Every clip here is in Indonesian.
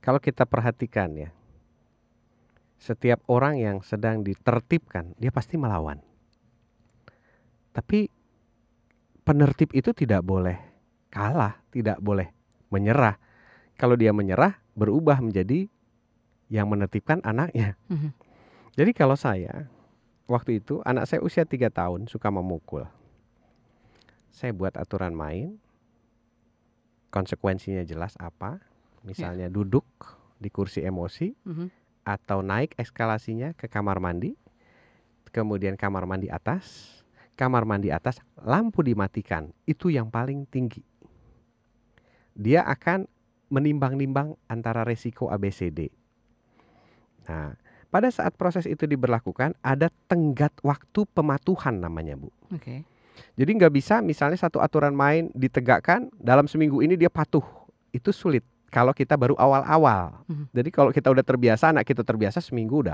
Kalau kita perhatikan ya, setiap orang yang sedang ditertibkan, dia pasti melawan. Tapi penertib itu tidak boleh kalah, tidak boleh menyerah. Kalau dia menyerah, berubah menjadi yang menertibkan anaknya. Jadi kalau saya, waktu itu anak saya usia 3 tahun suka memukul. Saya buat aturan main, konsekuensinya jelas apa. Misalnya duduk di kursi emosi, atau naik eskalasinya ke kamar mandi, kemudian kamar mandi atas, lampu dimatikan. Itu yang paling tinggi. Dia akan menimbang-nimbang antara resiko ABCD. Nah, pada saat proses itu diberlakukan, ada tenggat waktu pematuhan namanya, Bu. Okay. Jadi nggak bisa misalnya satu aturan main ditegakkan dalam seminggu ini dia patuh. Itu sulit. Kalau kita baru awal-awal, jadi kalau kita udah terbiasa, anak kita terbiasa seminggu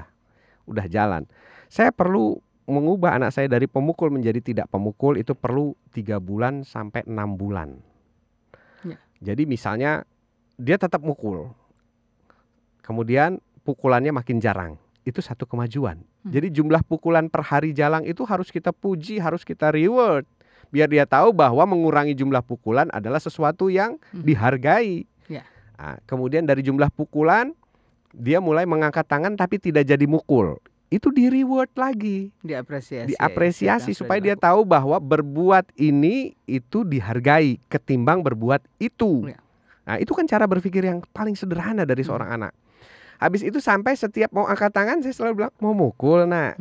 udah jalan. Saya perlu mengubah anak saya dari pemukul menjadi tidak pemukul, itu perlu 3 bulan sampai 6 bulan. Ya. Jadi misalnya dia tetap mukul, kemudian pukulannya makin jarang, itu satu kemajuan. Jadi jumlah pukulan per hari jalan itu harus kita puji, harus kita reward. Biar dia tahu bahwa mengurangi jumlah pukulan adalah sesuatu yang dihargai. Ya. Nah, kemudian dari jumlah pukulan dia mulai mengangkat tangan tapi tidak jadi mukul. Itu di reward lagi, diapresiasi ya, supaya dia tahu bahwa berbuat ini itu dihargai ketimbang berbuat itu. Ya. Nah, itu kan cara berpikir yang paling sederhana dari seorang anak. Habis itu sampai setiap mau angkat tangan saya selalu bilang, mau mukul nak?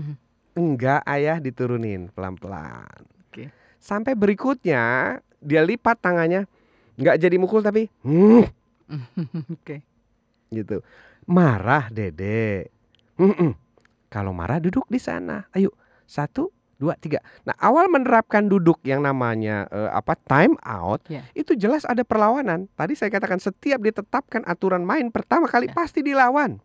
Enggak ayah, diturunin pelan-pelan. Okay. Sampai berikutnya dia lipat tangannya, nggak jadi mukul tapi gitu. Marah dede. Kalau marah duduk di sana. Ayo 1, 2, 3. Nah, awal menerapkan duduk yang namanya time out, itu jelas ada perlawanan. Tadi saya katakan setiap ditetapkan aturan main pertama kali pasti dilawan.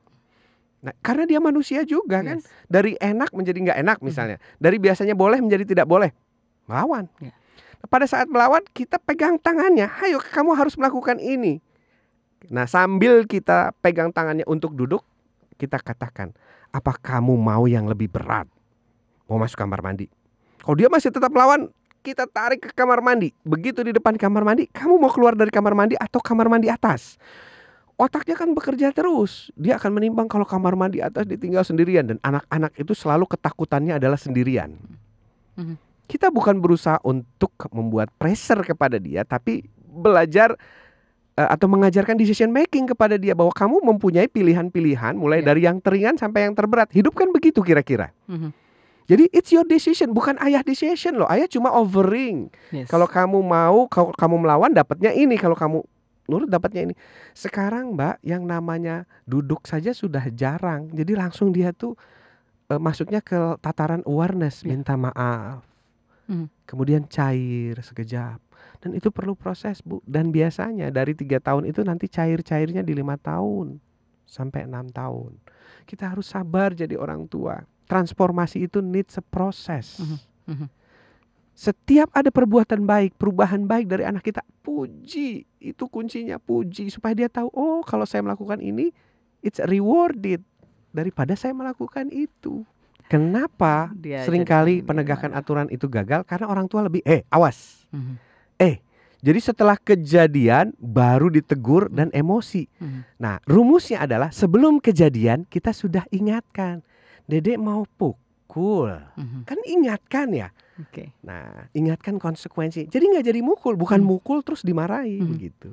Nah, karena dia manusia juga kan. Dari enak menjadi nggak enak misalnya. Dari biasanya boleh menjadi tidak boleh. Melawan. Pada saat melawan kita pegang tangannya. Ayo kamu harus melakukan ini. Nah, sambil kita pegang tangannya untuk duduk, kita katakan, apa kamu mau yang lebih berat? Mau masuk kamar mandi. Kalau dia masih tetap melawan, kita tarik ke kamar mandi. Begitu di depan kamar mandi, kamu mau keluar dari kamar mandi atau kamar mandi atas? Otaknya kan bekerja terus. Dia akan menimbang kalau kamar mandi atas ditinggal sendirian. Dan anak-anak itu selalu ketakutannya adalah sendirian. Kita bukan berusaha untuk membuat pressure kepada dia, tapi belajar atau mengajarkan decision making kepada dia bahwa kamu mempunyai pilihan-pilihan mulai dari yang teringan sampai yang terberat. Hidup kan begitu kira-kira. Jadi it's your decision, bukan ayah decision loh. Ayah cuma offering. Kalau kamu mau, kalau kamu melawan dapatnya ini, kalau kamu nurut dapatnya ini. Sekarang Mbak, yang namanya duduk saja sudah jarang. Jadi langsung dia tuh masuknya ke tataran awareness, minta maaf. Kemudian cair sekejap. Dan itu perlu proses, Bu. Dan biasanya dari 3 tahun itu nanti cair-cairnya di 5 tahun sampai 6 tahun. Kita harus sabar jadi orang tua. Transformasi itu needs a proses. Setiap ada perbuatan baik, perubahan baik dari anak kita, puji. Itu kuncinya, puji. Supaya dia tahu, oh kalau saya melakukan ini, it's rewarded. Daripada saya melakukan itu. Kenapa seringkali penegakan aturan itu gagal? Karena orang tua lebih, awas. Jadi setelah kejadian baru ditegur dan emosi. Nah, rumusnya adalah sebelum kejadian kita sudah ingatkan. Dedek mau pukul. Kan ingatkan ya. Nah, ingatkan konsekuensi. Jadi nggak jadi mukul, bukan mukul terus dimarahi begitu.